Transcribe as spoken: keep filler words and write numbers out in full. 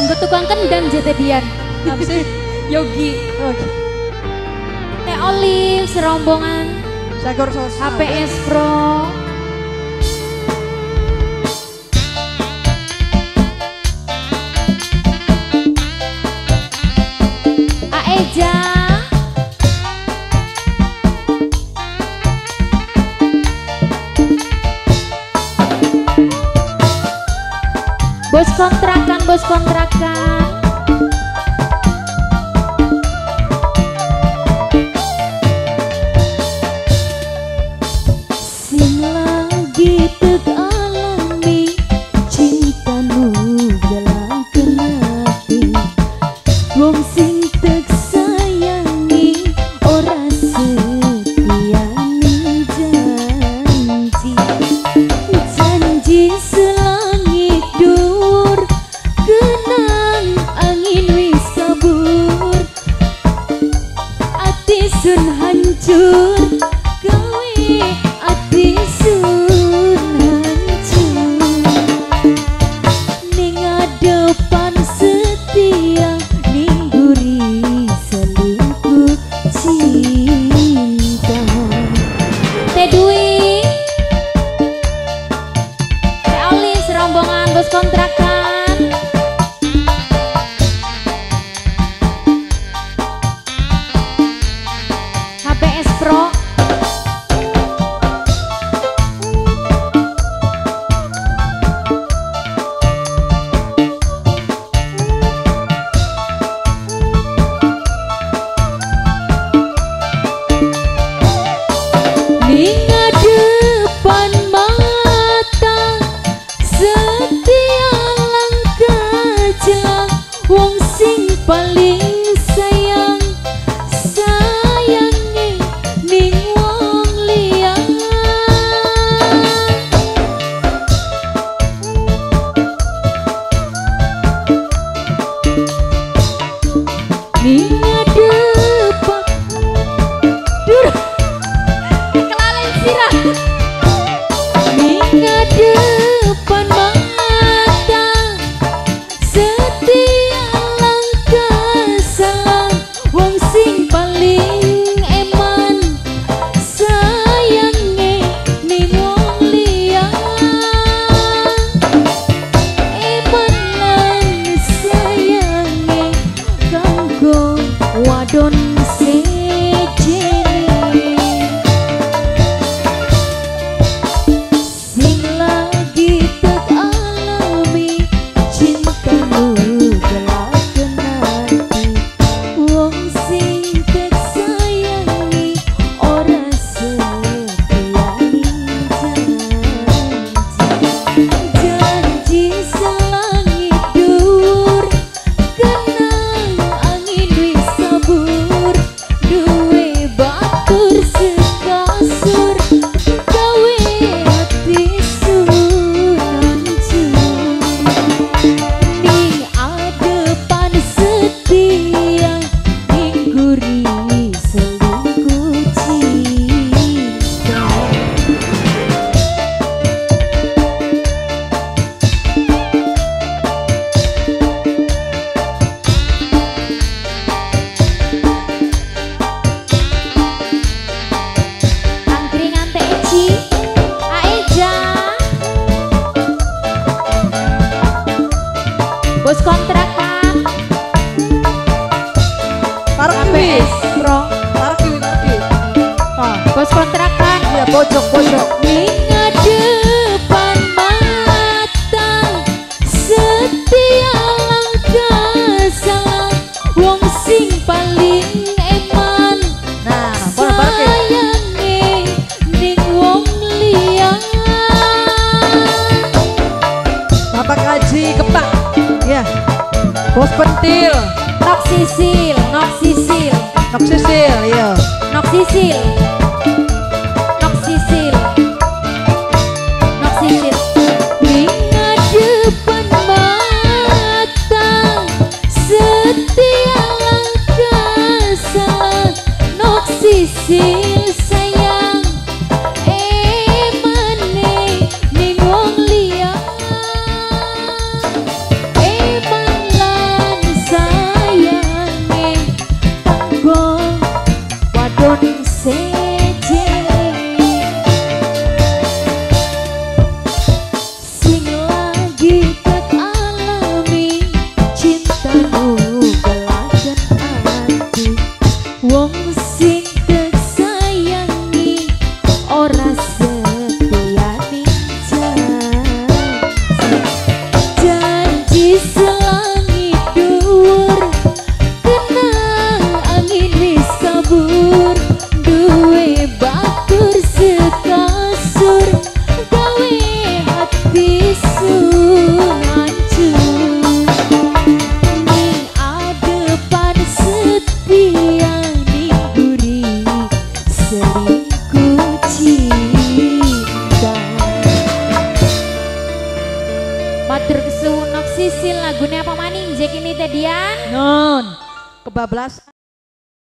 Kanggo tukang kendang jatedian. Apa sih? Yogi. Teh Olive serombongan. Sagor Sos. H P S Pro. Aeja. Bos kontrakan, bos kontrakan. Sing lagi tegalami cintamu dalam hati. Wong sing tak sayangi ora setia janji. Janji selangit du. Kenang angin wis kabur, ati sun hancur, gawe ati sun hancur. Ning adepan setia, ningguri selingkuh cinta. Teh Dwi, Teh Oli serombongan bos kontrakan. Bos kontrakan Parkiwi Pro Parkiwi Parkiwi Bos kontrakan ya pojok pojok ning depan mata setia langkah sang wong sing paling eman nah sayange ning wong liya. Bapak Haji Kepak Bos pentil, nok sisil, nok sisil, nok sisil, yo, nok sisil, nok sisil, nok sisil. Di depan mata setia langkah sang nok sisil sayang, emane ning wong liya, eman. Nok sisil lagune apa maning jek ini teh Dian? Non kebablasan.